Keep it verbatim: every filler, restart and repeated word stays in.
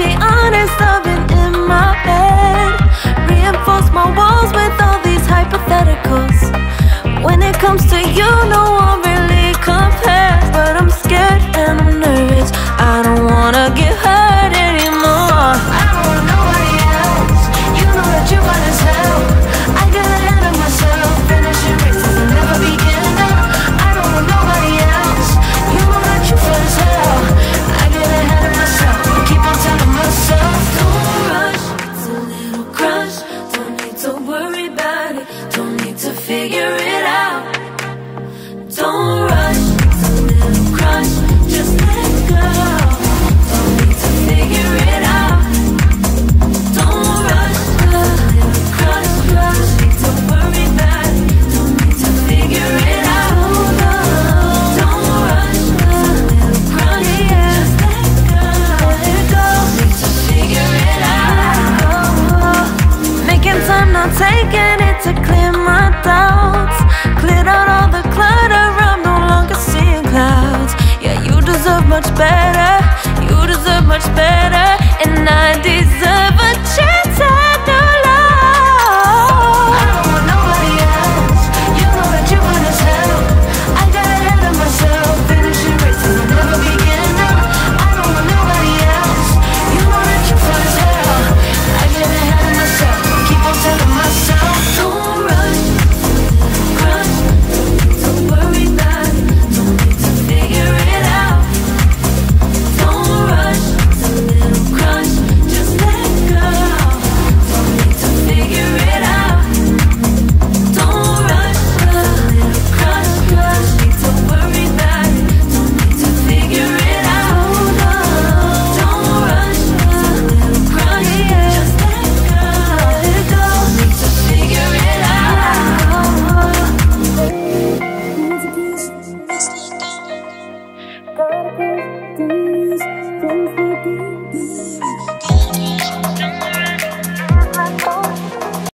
be honest, I've been in my head. Reinforce my walls with all these hypotheticals. When it comes to you, no one really compares. But I'm scared and I'm nervous, I don't wanna get hurt anymore. I don't want nobody else, you know that you're by yourself. I got ahead of myself, finishing races and never beginning now. I don't want nobody else, you know that you feel as hell. I get ahead of myself, I keep on telling myself. Don't rush, it's a little crush. Don't need to worry about it, don't need to figure it out. Don't rush, it's a little crush. Just let go. Don't need to figure it out. Don't rush, it's a little crush. Don't need to worry about it. Don't need to figure it out. Don't rush, it's a little crush. Just let go. Don't need to figure it out. Making time, not taking it to clear my doubts. Cleared out all the clutter. Much better, you deserve much better, and I deserve